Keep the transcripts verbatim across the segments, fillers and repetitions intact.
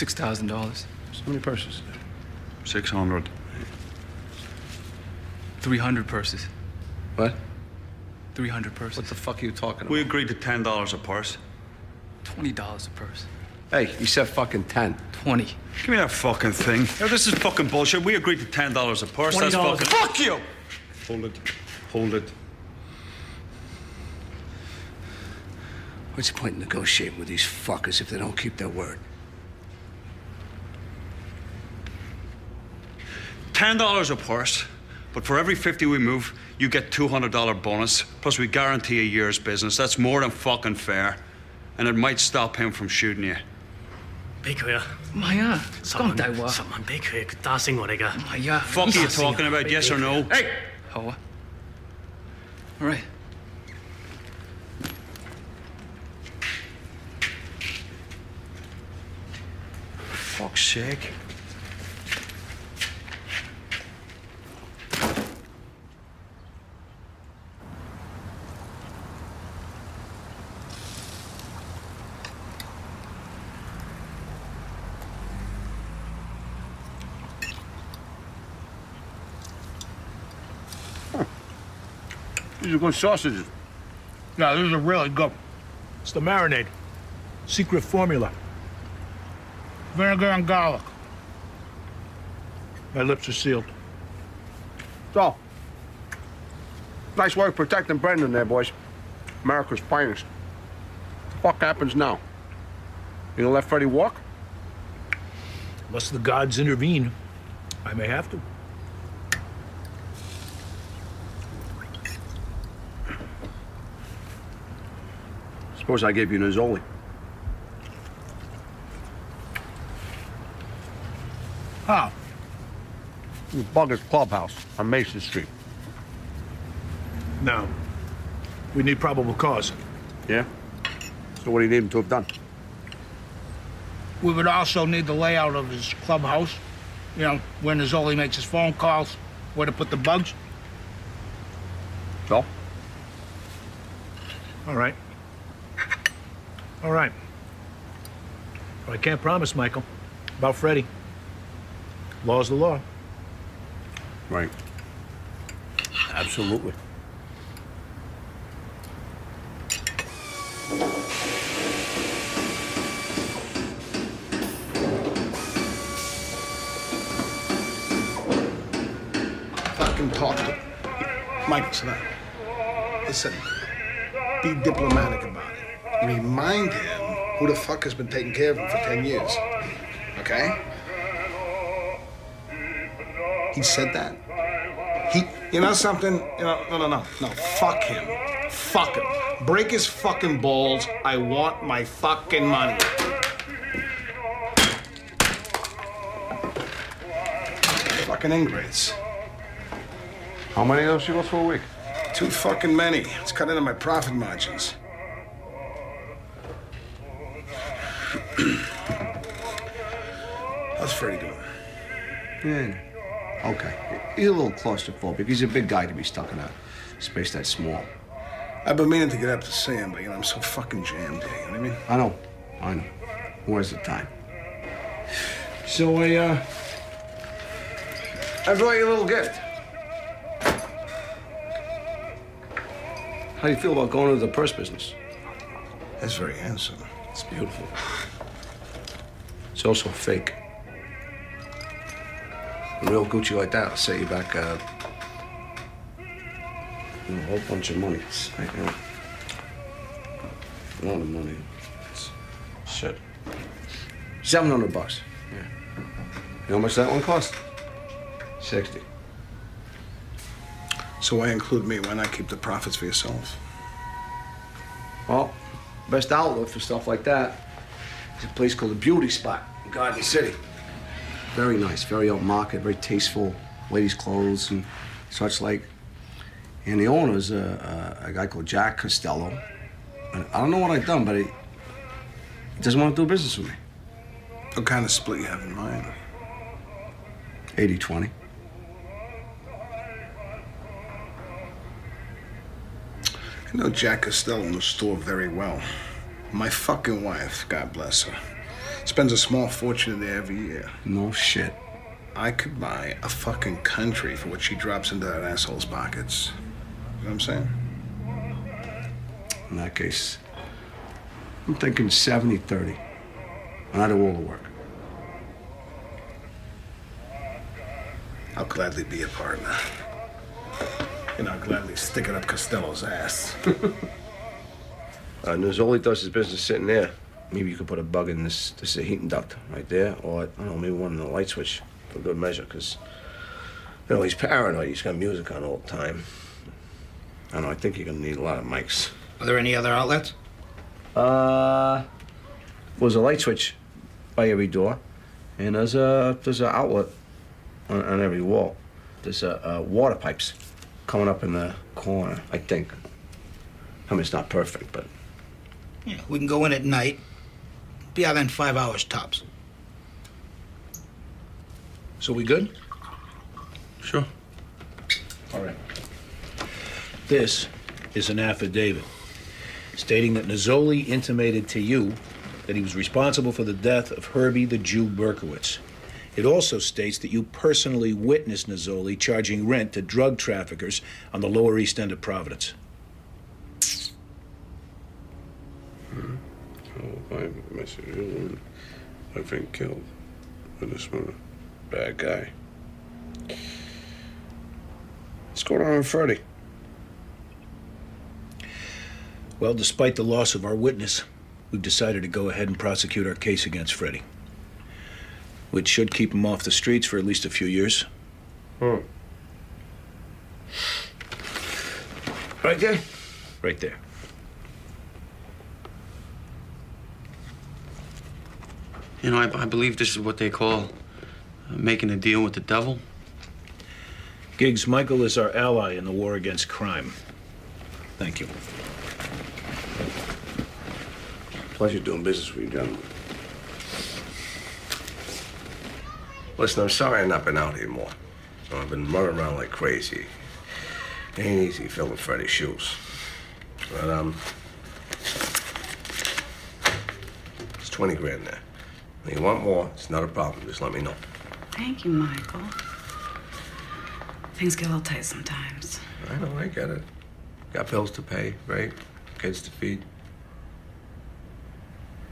six thousand dollars. So many purses? six hundred. three hundred purses. What? three hundred purses. What the fuck are you talking about? We agreed to ten dollars a purse. twenty dollars a purse. Hey, you said fucking ten. twenty. Give me that fucking thing. Yo, this is fucking bullshit. We agreed to ten dollars a purse. That's fucking... Fuck you! Hold it. Hold it. What's the point in negotiating with these fuckers if they don't keep their word? ten dollars a purse, but for every fifty we move, you get two hundred dollar bonus, plus we guarantee a year's business. That's more than fucking fair, and it might stop him from shooting you. Big. Maya, come that way. Someone big here, dancing what I got. Maya, fuck are you talking about? Yes or no? Hey. How? All right. Fuck's sake. These are good sausages. No, these are really good. It's the marinade. Secret formula. Vinegar and garlic. My lips are sealed. So, nice work protecting Brendan there, boys. America's finest. What the fuck happens now? You gonna let Freddie walk? Unless the gods intervene, I may have to. Suppose I gave you Nazzoli. How? The Bugger's Clubhouse on Mason Street. No. We need probable cause. Yeah? So what do you need him to have done? We would also need the layout of his clubhouse. You know, where Nazzoli makes his phone calls, where to put the bugs. So? All right. All right. But I can't promise, Michael, about Freddie. Law's the law. Right. Absolutely. Fucking talk to Mike tonight. Listen, be diplomatic about it. Remind him who the fuck has been taking care of him for ten years, okay? He said that. He, you know something? You know, no, no, no, no, fuck him. Fuck him. Break his fucking balls. I want my fucking money. Fucking ingrates. How many of those she goes for a week? Too fucking many. It's cut into my profit margins. How's Freddie doing? Yeah. Okay. He's a little claustrophobic. He's a big guy to be stuck in a space that small. I've been meaning to get up to see him, but you know, I'm so fucking jammed here, you know what I mean? I know. I know. Where's the time? So I, uh... I brought you a little gift. How do you feel about going into the purse business? That's very handsome. It's beautiful. It's also fake. A real Gucci like that will set you back uh, you know, a whole bunch of money. It's like, you know, a lot of money. It's shit. seven hundred bucks. Yeah. You know how much that one cost? sixty. So why include me? Why not keep the profits for yourself? Well, best outlet for stuff like that is a place called the Beauty Spot in Garden City. Very nice, very upmarket, very tasteful, ladies' clothes and such like. And the owner's a, a, a guy called Jack Costello. And I don't know what I've done, but he, he doesn't want to do business with me. What kind of split you have in mind? eighty twenty. I know Jack Costello in the store very well. My fucking wife, God bless her, Spends a small fortune there every year. No shit. I could buy a fucking country for what she drops into that asshole's pockets. You know what I'm saying? In that case, I'm thinking seventy thirty. And I do all the work. I'll gladly be a partner. And I'll gladly stick it up Costello's ass. Uh, Nazzoli does his business sitting there. Maybe you could put a bug in this, this is a heating duct right there, or I don't know, maybe one in the light switch for good measure, because, you know, he's paranoid. He's got music on all the time. I don't know, I think you're going to need a lot of mics. Are there any other outlets? Uh, there's a light switch by every door, and there's a there's an outlet on, on every wall. There's a, a water pipes coming up in the corner, I think. I mean, it's not perfect, but... Yeah, we can go in at night. Be out in five hours tops. So we good? Sure. All right. This is an affidavit stating that Nazzoli intimated to you that he was responsible for the death of Herbie the Jew Berkowitz. It also states that you personally witnessed Nazzoli charging rent to drug traffickers on the Lower East End of Providence. Five messages, woman I've been killed by this murder. Bad guy. Let's go down on Friday. Well, despite the loss of our witness, we've decided to go ahead and prosecute our case against Freddie, which should keep him off the streets for at least a few years. Hmm. Right there? Right there. You know, I, I believe this is what they call uh, making a deal with the devil. Giggs, Michael is our ally in the war against crime. Thank you. Pleasure doing business with you, gentlemen. Listen, I'm sorry I've not been out here more. I've been running around like crazy. It ain't easy filling Freddie's shoes. But, um, it's twenty grand there. If you want more, it's not a problem. Just let me know. Thank you, Michael. Things get a little tight sometimes. I know, I get it. Got bills to pay, right? Kids to feed.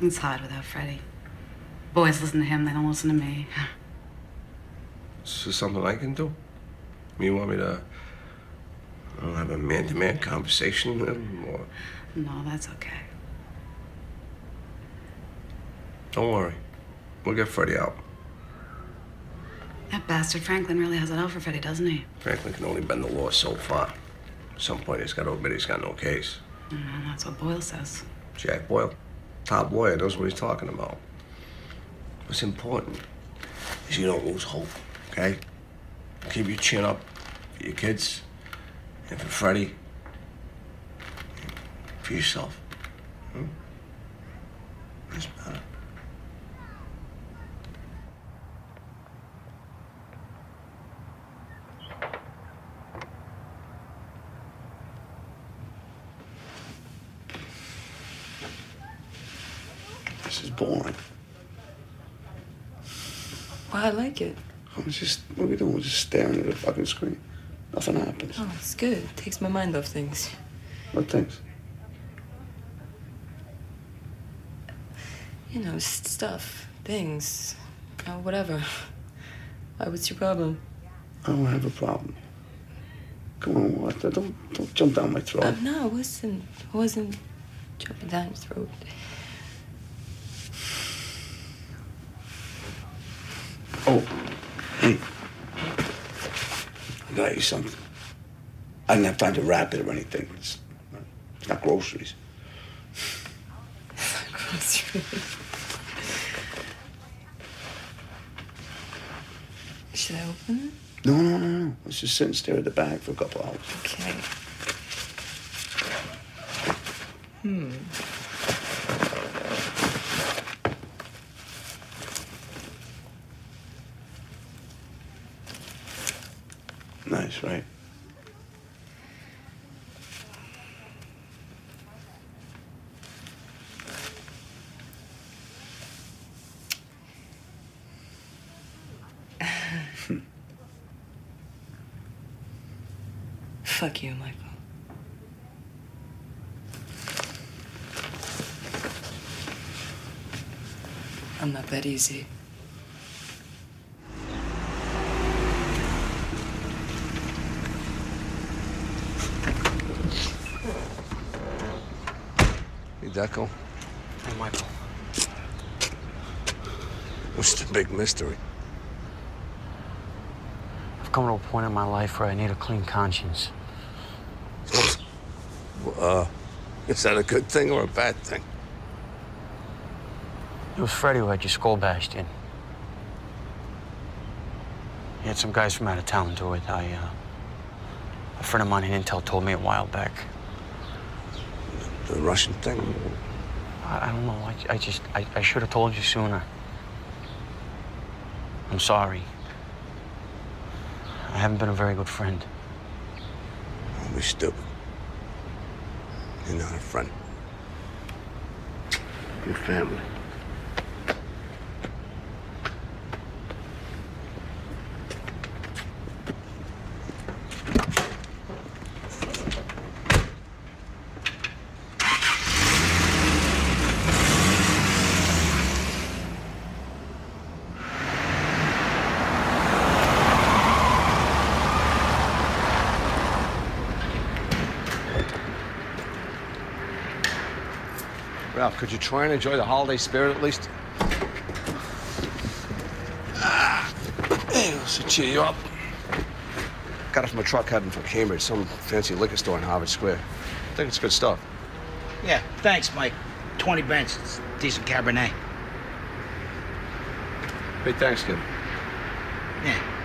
It's hard without Freddie. Boys listen to him, they don't listen to me. Is there something I can do? You want me to I don't have a man-to-man conversation with him, or...? No, that's okay. Don't worry. We'll get Freddie out. That bastard Franklin really has it out for Freddie, doesn't he? Franklin can only bend the law so far. At some point, he's got to admit he's got no case. Mm, that's what Boyle says. Jack Boyle, top lawyer, knows what he's talking about. What's important is you don't lose hope, okay? Keep your chin up for your kids and for Freddie, and for yourself. Hmm? That's better. Boring. Well, I like it. I'm just, what are we doing? We're just staring at a fucking screen. Nothing happens. Oh, it's good. It takes my mind off things. What things? You know, st stuff, things, uh, whatever. Why, what's your problem? I don't have a problem. Come on, what? Don't, don't jump down my throat. Uh, no, I wasn't, I wasn't jumping down your throat. Oh, hey, I got you something. I didn't have time to wrap it or anything. It's, it's not groceries. It's not groceries. Should I open it? No, no, no, no. Let's just sit and stare at the bag for a couple hours. Okay. Hmm. Nice, right? Fuck you, Michael. I'm not that easy. Hey, Deco. Hey, Michael. What's the big mystery? I've come to a point in my life where I need a clean conscience. Uh, is that a good thing or a bad thing? It was Freddie who had your skull bashed in. He had some guys from out of town do it. I, uh, a friend of mine in Intel told me a while back. The Russian thing? I, I don't know. I, I just, I, I should have told you sooner. I'm sorry. I haven't been a very good friend. Don't be stupid. You're not a friend. Your family. Could you try and enjoy the holiday spirit at least? Ah, this will cheer you up. Got it from a truck heading for Cambridge, some fancy liquor store in Harvard Square. I think it's good stuff. Yeah, thanks, Mike. twenty bents, it's decent Cabernet. Big thanks, kid. Yeah.